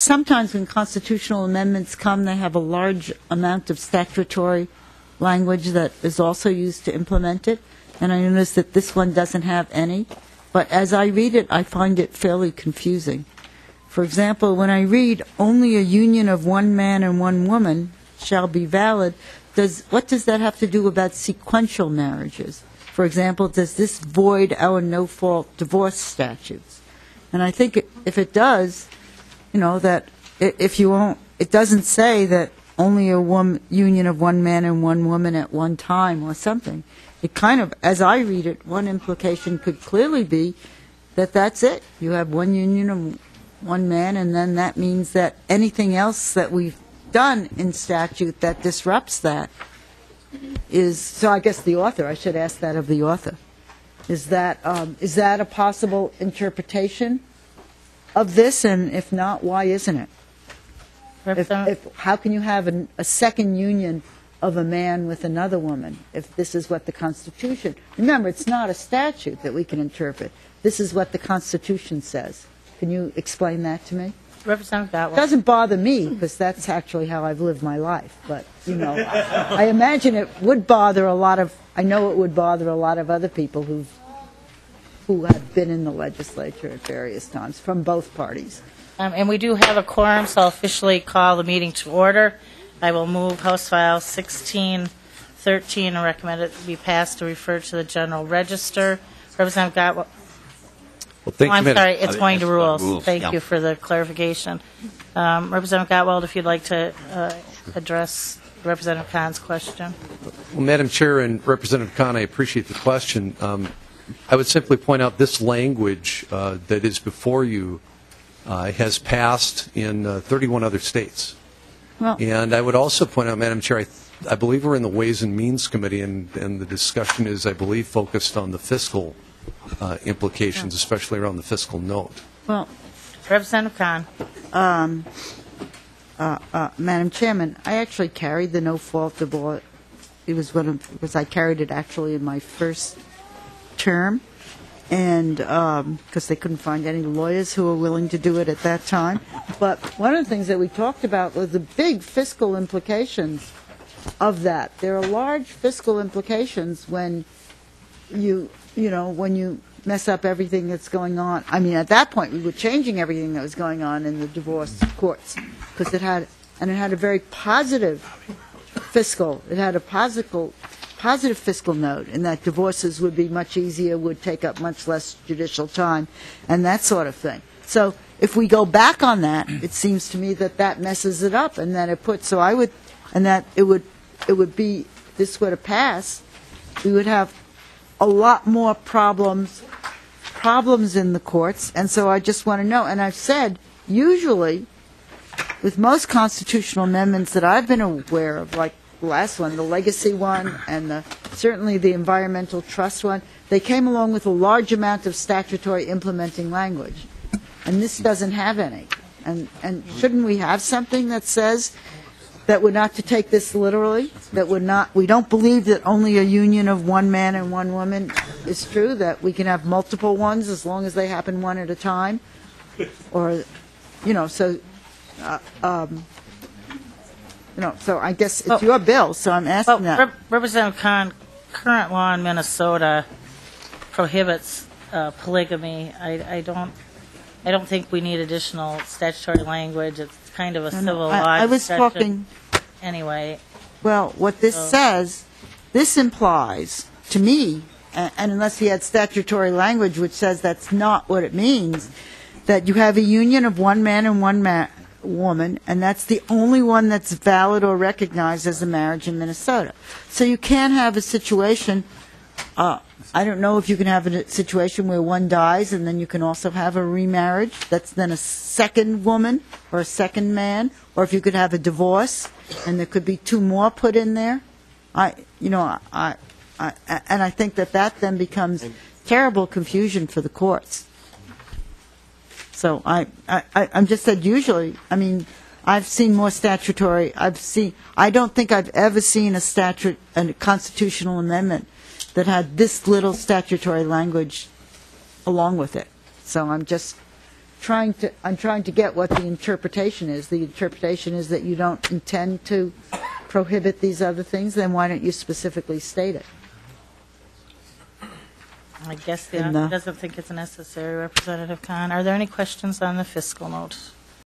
Sometimes when constitutional amendments come, they have a large amount of statutory language that is also used to implement it, and I notice that this one doesn't have any. But as I read it, I find it fairly confusing. For example, when I read only a union of one man and one woman shall be valid, what does that have to do about sequential marriages? For example, does this void our no-fault divorce statutes? And I think if it does, you know, that if you won't, it doesn't say that only a union of one man and one woman at one time or something. It kind of, as I read it, one implication could clearly be that that's it. You have one union of one man, and then that means that anything else that we've done in statute that disrupts that is, so I guess the author, I should ask that of the author. Is that a possible interpretation of this? And if not, why isn't it? How can you have a second union of a man with another woman if this is what the Constitution, remember, it's not a statute that we can interpret. This is what the Constitution says. Can you explain that to me? Representative Gottwalt. It doesn't bother me because that's actually how I've lived my life. But, you know, I imagine it would bother a lot of, I know it would bother a lot of other people who have been in the legislature at various times from both parties. And we do have a quorum, so I'll officially call the meeting to order. I will move House File 1613 and recommend it be passed to refer to the General Register. Representative Gottwalt. Well, thank you, I'm sorry, it's going to rules. Thank you for the clarification. Representative Gottwalt, if you'd like to address Representative Kahn's question. Well, Madam Chair and Representative Kahn, I appreciate the question. I would simply point out this language that is before you has passed in 31 other states. Well, and I would also point out, Madam Chair, I believe we're in the Ways and Means Committee, and the discussion is, I believe, focused on the fiscal implications, especially around the fiscal note. Well, Representative Kahn. Madam Chairman, I actually carried the no-fault divorce. It was because I carried it actually in my first term, and because they couldn't find any lawyers who were willing to do it at that time. But one of the things that we talked about was the big fiscal implications of that. There are large fiscal implications when you mess up everything that's going on. I mean, at that point, we were changing everything that was going on in the divorce courts because it had a very positive fiscal. It had a positive fiscal note in that divorces would be much easier, would take up much less judicial time, and that sort of thing. So if we go back on that, it seems to me that that messes it up, and that it puts. So I would, and that it would be, this were to pass, we would have a lot more problems in the courts. And so I just want to know, and I've said usually with most constitutional amendments that I've been aware of, like the last one, the legacy one, and certainly the environmental trust one, they came along with a large amount of statutory implementing language, and this doesn't have any. And shouldn't we have something that says that we're not to take this literally, that we don't believe that only a union of one man and one woman is true, that we can have multiple ones as long as they happen one at a time, or, you know, so, you know, so I guess it's your bill, so I'm asking that. Representative Kahn, current law in Minnesota prohibits polygamy. I don't think we need additional statutory language. It's kind of a civil law. I was talking anyway. Well, what this says, this implies to me, and unless he had statutory language which says that's not what it means, that you have a union of one man and one woman, and that's the only one that's valid or recognized as a marriage in Minnesota. So you can't have a situation. I don't know if you can have a situation where one dies and then you can also have a remarriage. That's then a second woman or a second man, or if you could have a divorce and there could be two more put in there. I think that then becomes terrible confusion for the courts. So I'm just said usually. I mean, I've seen more statutory. I don't think I've ever seen a statute, a constitutional amendment that had this little statutory language along with it. So I'm just I'm trying to get what the interpretation is. The interpretation is that you don't intend to prohibit these other things. Then why don't you specifically state it? I guess the auditor doesn't think it's necessary, Representative Kahn. Are there any questions on the fiscal note?